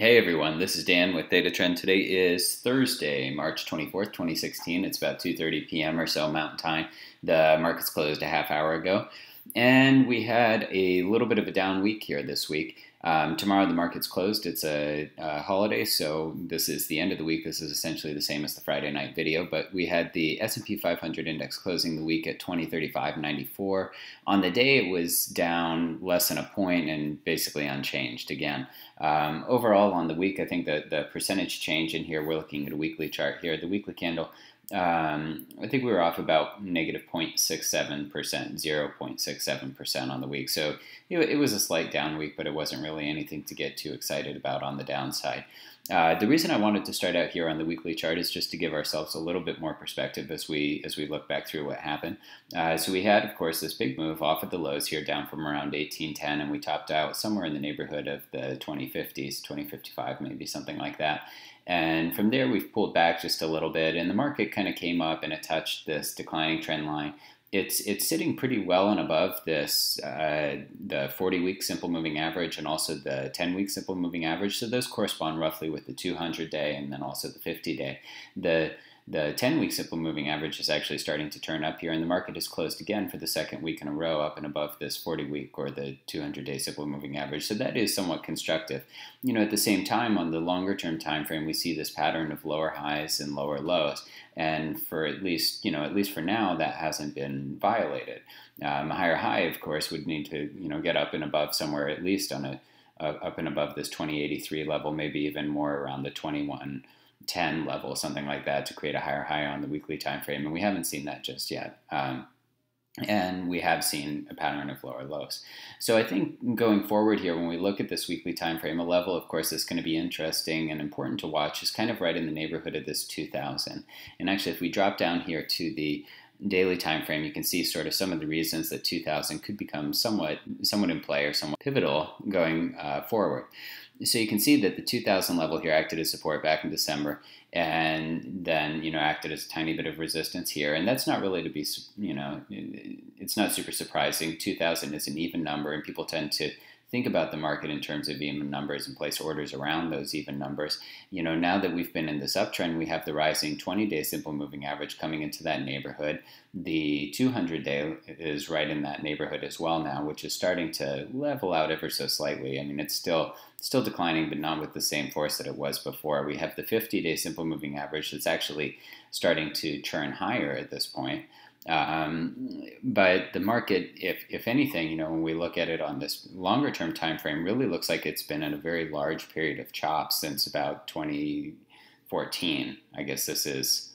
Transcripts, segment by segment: Hey everyone, this is Dan with ThetaTrend. Today is Thursday, March 24th, 2016. It's about 2:30 p.m. or so Mountain Time. The markets closed a half hour ago. And we had a little bit of a down week here this week. Tomorrow the market's closed. It's a holiday, so this is the end of the week. This is essentially the same as the Friday night video, but we had the S&P 500 index closing the week at 2035.94. On the day, it was down less than a point and basically unchanged again. Overall, on the week, I think that the percentage change in here, we're looking at a weekly chart here, the weekly candle, I think we were off about negative 0.67%, 0.67% on the week. So it was a slight down week, but it wasn't really anything to get too excited about on the downside. The reason I wanted to start out here on the weekly chart is just to give ourselves a little bit more perspective as we look back through what happened. So we had, of course, this big move off of the lows here down from around 1810, and we topped out somewhere in the neighborhood of the 2050s, 2055, maybe something like that. And from there, we've pulled back just a little bit, and the market kind of came up and it touched this declining trend line. It's sitting pretty well and above this the 40-week simple moving average and also the 10-week simple moving average. So those correspond roughly with the 200-day and then also the 50-day. The 10-week simple moving average is actually starting to turn up here, and the market is closed again for the second week in a row up and above this 40-week or the 200-day simple moving average. So that is somewhat constructive. You know, at the same time, on the longer-term time frame, we see this pattern of lower highs and lower lows. And for at least for now, that hasn't been violated. A higher high, of course, would need to, you know, get up and above somewhere at least on up and above this 2083 level, maybe even more around the 2110 level, something like that, to create a higher high on the weekly time frame, and we haven't seen that just yet. And we have seen a pattern of lower lows. So I think going forward here, when we look at this weekly time frame, a level, of course, that's going to be interesting and important to watch is kind of right in the neighborhood of this 2000. And actually, if we drop down here to the daily time frame, you can see sort of some of the reasons that 2000 could become somewhat in play or somewhat pivotal going forward. So you can see that the 2000 level here acted as support back in December, and then, you know, acted as a tiny bit of resistance here, and that's not really to be, you know, it's not super surprising. 2000 is an even number, and people tend to think about the market in terms of even numbers and place orders around those even numbers. You know, now that we've been in this uptrend, we have the rising 20-day simple moving average coming into that neighborhood. The 200-day is right in that neighborhood as well now, which is starting to level out ever so slightly. I mean, it's still declining, but not with the same force that it was before. We have the 50-day simple moving average that's actually starting to churn higher at this point. But the market, if anything, you know, when we look at it on this longer term time frame, really looks like it's been in a very large period of chop since about 2014. I guess this is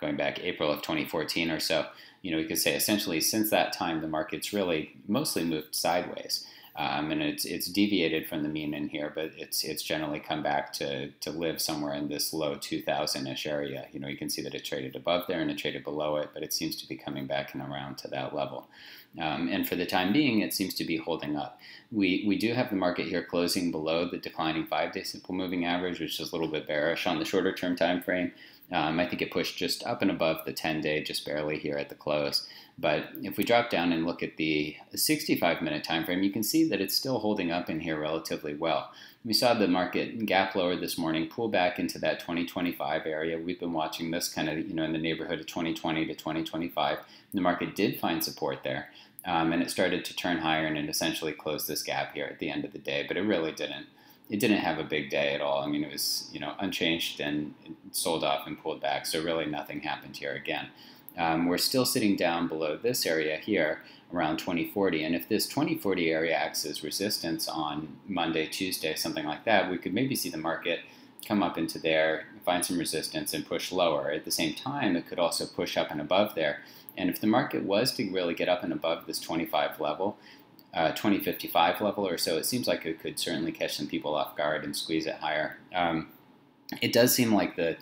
going back April of 2014 or so. You know, we could say essentially since that time, the market's really mostly moved sideways. And it's deviated from the mean in here, but it's generally come back to live somewhere in this low 2000-ish area. You know, you can see that it traded above there and it traded below it, but it seems to be coming back and around to that level. And for the time being, it seems to be holding up. We do have the market here closing below the declining 5-day simple moving average, which is a little bit bearish on the shorter term time frame. I think it pushed just up and above the 10-day, just barely here at the close. But if we drop down and look at the 65-minute time frame, you can see that it's still holding up in here relatively well. We saw the market gap lower this morning, pull back into that 2025 area. We've been watching this kind of, you know, in the neighborhood of 2020 to 2025. The market did find support there. And it started to turn higher, and it essentially closed this gap here at the end of the day, but it really didn't. It didn't have a big day at all. I mean, it was, you know, unchanged and sold off and pulled back, so really nothing happened here again. We're still sitting down below this area here around 2040, and if this 2040 area acts as resistance on Monday, Tuesday, something like that, we could maybe see the market come up into there, find some resistance, and push lower. At the same time, it could also push up and above there, and if the market was to really get up and above this 25 level, 2055 level or so, it seems like it could certainly catch some people off guard and squeeze it higher. It does seem like the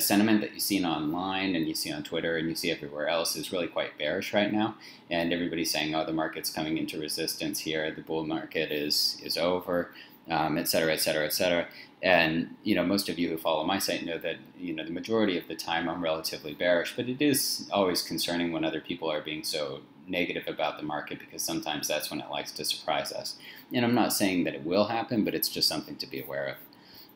sentiment that you've seen online and you see on Twitter and you see everywhere else is really quite bearish right now, and everybody's saying, oh, the market's coming into resistance here, the bull market is over, et cetera, et cetera, et cetera. And, you know, most of you who follow my site know that, you know, the majority of the time I'm relatively bearish, but it is always concerning when other people are being so negative about the market, because sometimes that's when it likes to surprise us. And I'm not saying that it will happen, but it's just something to be aware of.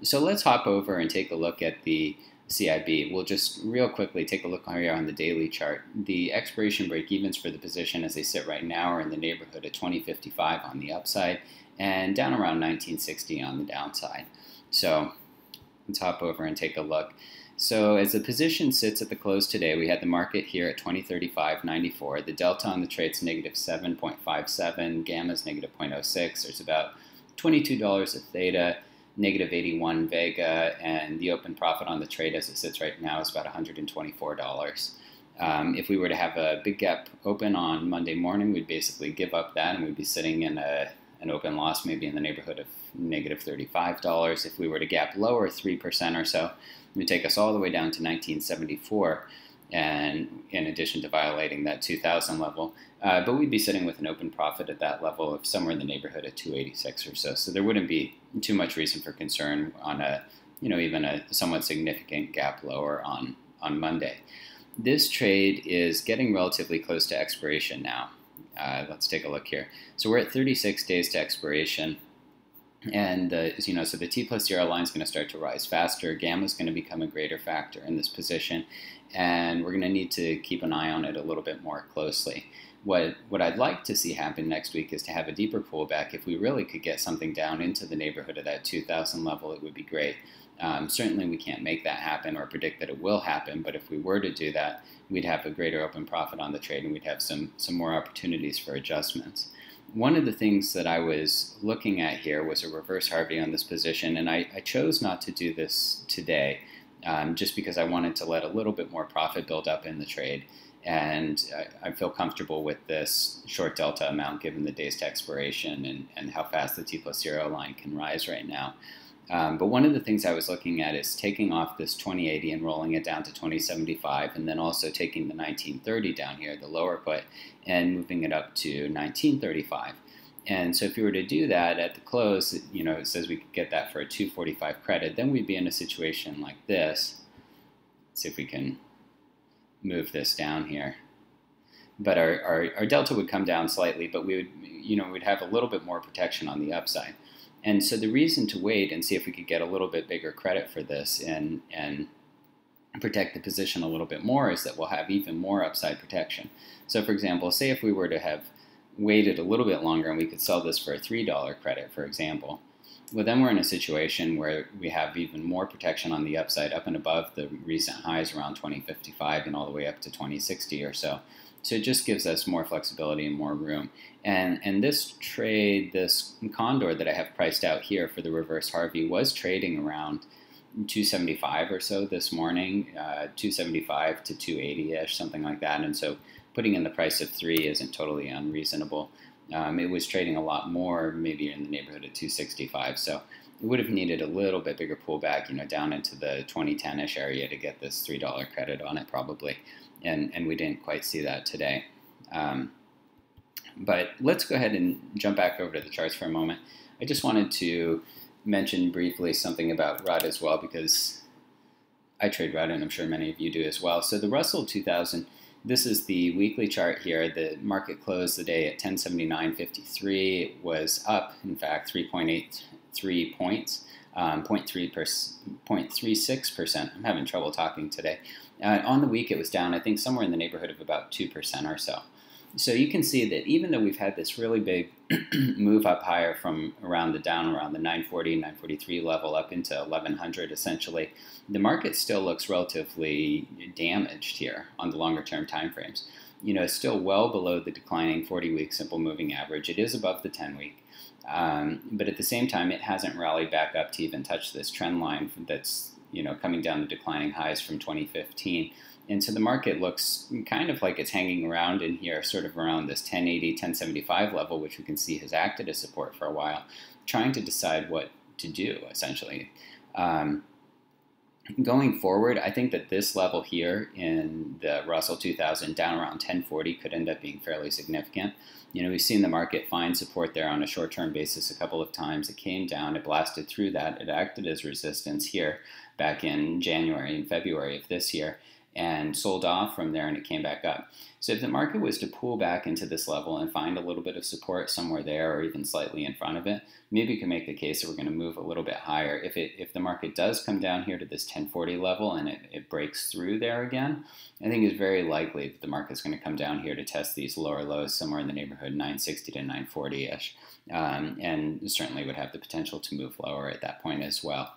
So let's hop over and take a look at the CIB. We'll just real quickly take a look here on the daily chart. The expiration break-evens for the position as they sit right now are in the neighborhood of 2055 on the upside and down around 1960 on the downside. So let's hop over and take a look. So as the position sits at the close today, we had the market here at 2035.94. The delta on the trade's negative 7.57, gamma's negative 0.06. There's about $22 of theta, negative 81 vega, and the open profit on the trade as it sits right now is about $124. If we were to have a big gap open on Monday morning, we'd basically give up that and we'd be sitting in an open loss maybe in the neighborhood of negative $35. If we were to gap lower 3% or so, it would take us all the way down to 1974, and in addition to violating that 2000 level, but we'd be sitting with an open profit at that level of somewhere in the neighborhood of 286 or so. So there wouldn't be too much reason for concern on a, even a somewhat significant gap lower on Monday. This trade is getting relatively close to expiration now. Let's take a look here. So we're at 36 days to expiration. And, so the T plus zero line is going to start to rise faster. Gamma is going to become a greater factor in this position. And we're going to need to keep an eye on it a little bit more closely. What I'd like to see happen next week is to have a deeper pullback. If we really could get something down into the neighborhood of that 2000 level, it would be great. Certainly we can't make that happen or predict that it will happen, but if we were to do that, we'd have a greater open profit on the trade and we'd have some more opportunities for adjustments. One of the things that I was looking at here was a reverse Harvey on this position, and I chose not to do this today just because I wanted to let a little bit more profit build up in the trade, and I feel comfortable with this short delta amount given the days to expiration and how fast the T plus zero line can rise right now. But one of the things I was looking at is taking off this 2080 and rolling it down to 2075, and then also taking the 1930 down here, the lower put, and moving it up to 1935. And so if you were to do that at the close, it says we could get that for a 245 credit, then we'd be in a situation like this. Let's see if we can move this down here. But our delta would come down slightly, but we would, we'd have a little bit more protection on the upside. And so the reason to wait and see if we could get a little bit bigger credit for this and protect the position a little bit more is that we'll have even more upside protection. So for example, say if we were to have waited a little bit longer and we could sell this for a $3 credit, for example, well then we're in a situation where we have even more protection on the upside up and above the recent highs around 2055 and all the way up to 2060 or so. So it just gives us more flexibility and more room. And this trade, this condor that I have priced out here for the reverse Harvey was trading around 275 or so this morning, 275 to 280-ish, something like that. And so putting in the price of 3 isn't totally unreasonable. It was trading a lot more, maybe in the neighborhood of 265. So it would have needed a little bit bigger pullback, down into the 2010-ish area to get this $3 credit on it probably. And we didn't quite see that today. But let's go ahead and jump back over to the charts for a moment. I just wanted to mention briefly something about RUT as well, because I trade RUT and I'm sure many of you do as well. So the Russell 2000, this is the weekly chart here. The market closed the day at 1079.53. It was up, in fact, 3.83 points. 0.36%. I'm having trouble talking today. On the week, it was down, I think, somewhere in the neighborhood of about 2% or so. So you can see that even though we've had this really big move up higher from around the down, around the 940, 943 level up into 1100, essentially, the market still looks relatively damaged here on the longer-term timeframes. It's still well below the declining 40-week simple moving average. It is above the 10-week. But at the same time, it hasn't rallied back up to even touch this trend line that's, coming down the declining highs from 2015. And so the market looks kind of like it's hanging around in here, sort of around this 1080, 1075 level, which we can see has acted as support for a while, trying to decide what to do, essentially. Going forward, I think that this level here in the Russell 2000 down around 1040 could end up being fairly significant. We've seen the market find support there on a short-term basis a couple of times. It came down, it blasted through that, it acted as resistance here back in January and February of this year. and sold off from there, and it came back up. So if the market was to pull back into this level and find a little bit of support somewhere there or even slightly in front of it, maybe you can make the case that we're going to move a little bit higher. If the market does come down here to this 1040 level and it breaks through there again, I think it's very likely that the market's going to come down here to test these lower lows somewhere in the neighborhood 960 to 940-ish, and certainly would have the potential to move lower at that point as well.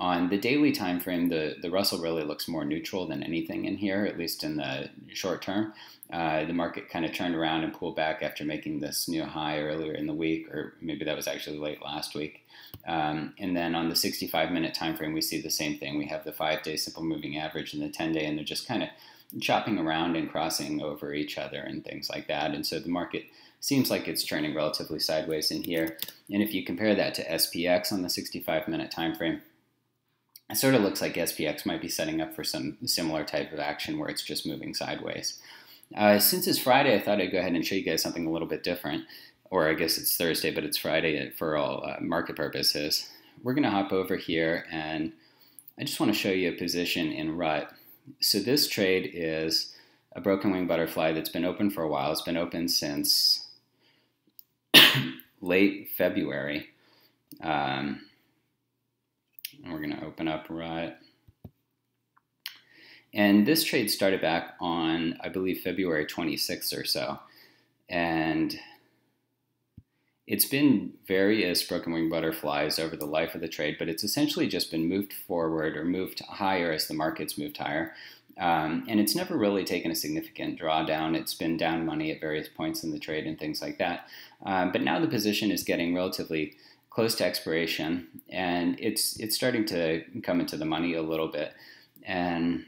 On the daily time frame, the Russell really looks more neutral than anything in here, at least in the short term. The market kind of turned around and pulled back after making this new high earlier in the week, or maybe that was actually late last week. And then on the 65-minute time frame, we see the same thing. We have the 5-day simple moving average and the 10-day, and they're just kind of chopping around and crossing over each other and things like that. And so the market seems like it's turning relatively sideways in here. And if you compare that to SPX on the 65-minute time frame, it sort of looks like SPX might be setting up for some similar type of action where it's just moving sideways. Since it's Friday, I thought I'd go ahead and show you guys something a little bit different, or I guess it's Thursday, but it's Friday for all market purposes. We're going to hop over here, and I just want to show you a position in RUT. So this trade is a broken wing butterfly that's been open for a while. It's been open since late February. And we're going to open up RUT. And this trade started back on, I believe, February 26th or so. And it's been various broken wing butterflies over the life of the trade, but it's essentially just been moved forward or moved higher as the market's moved higher. And it's never really taken a significant drawdown. It's been down money at various points in the trade and things like that. But now the position is getting relatively close to expiration, and it's starting to come into the money a little bit. And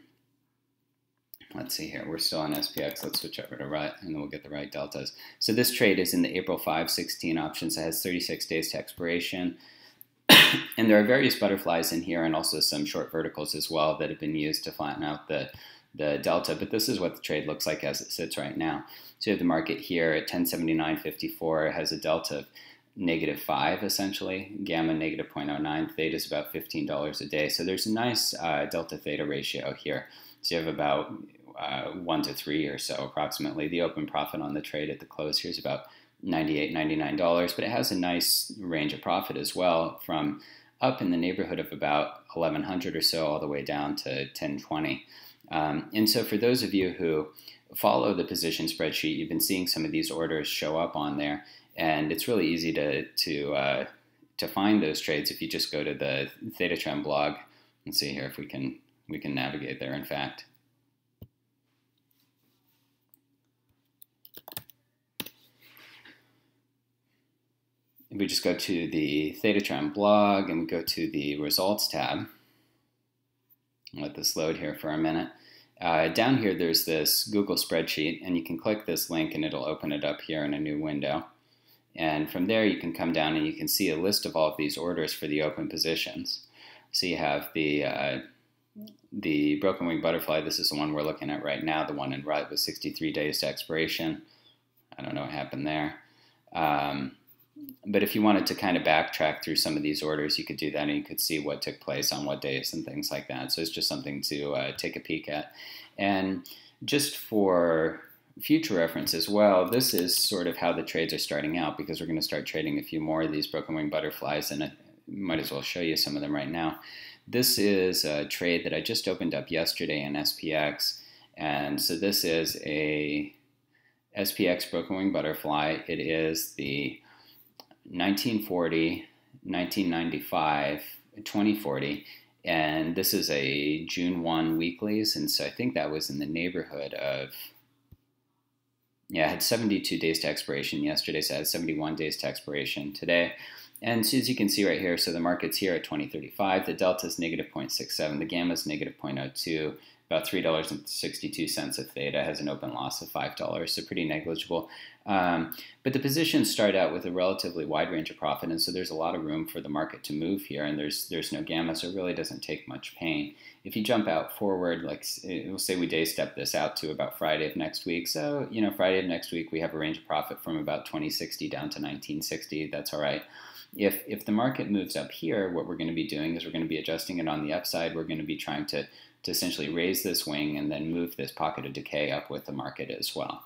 let's see here, we're still on SPX. Let's switch over to RUT, and then we'll get the right deltas. So this trade is in the April 5/16 options. It has 36 days to expiration. And there are various butterflies in here and also some short verticals as well that have been used to flatten out the delta, but this is what the trade looks like as it sits right now. So you have the market here at 1079.54. It has a delta of -5 essentially, gamma -0.09, theta is about $15 a day. So there's a nice delta theta ratio here. So you have about 1 to 3 or so approximately. The open profit on the trade at the close here is about $98, $99, but it has a nice range of profit as well from up in the neighborhood of about 1100 or so all the way down to 1020. And so for those of you who follow the position spreadsheet, you've been seeing some of these orders show up on there. And it's really easy to find those trades if you just go to the ThetaTrend blog. Let's see here if we can navigate there. In fact, if we just go to the ThetaTrend blog and we go to the results tab, I'll let this load here for a minute. Down here, there's this Google spreadsheet, and you can click this link, and it'll open it up here in a new window. And from there, you can come down and you can see a list of all of these orders for the open positions. So you have the broken wing butterfly. This is the one we're looking at right now. The one in RUT was 63 days to expiration. I don't know what happened there. But if you wanted to kind of backtrack through some of these orders, you could do that, and you could see what took place on what days and things like that. So it's just something to take a peek at. And just for future reference as well, this is sort of how the trades are starting out, because we're going to start trading a few more of these broken wing butterflies, and I might as well show you some of them right now. This is a trade that I just opened up yesterday in SPX, and so this is a SPX broken wing butterfly. It is the 1940, 1995, 2040, and this is a June 1 weeklies, and so I think that was in the neighborhood of, yeah, I had 72 days to expiration yesterday, so I had 71 days to expiration today. And so as you can see right here, so the market's here at 2035, the delta is -0.67, the gamma is -0.02, about $3.62 of theta, has an open loss of $5, so pretty negligible. But the positions start out with a relatively wide range of profit, and so there's a lot of room for the market to move here, and there's no gamma, so it really doesn't take much pain. If you jump out forward, like we'll say we day step this out to about Friday of next week, so you know Friday of next week we have a range of profit from about 2060 down to 1960, that's all right. If the market moves up here, what we're going to be doing is we're going to be adjusting it on the upside. We're going to be trying to to essentially raise this wing and then move this pocket of decay up with the market as well.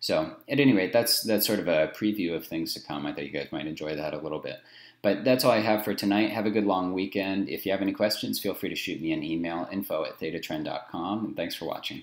So at any rate, that's sort of a preview of things to come. I thought you guys might enjoy that a little bit. But that's all I have for tonight. Have a good long weekend. If you have any questions, feel free to shoot me an email, info@thetatrend.com, and thanks for watching.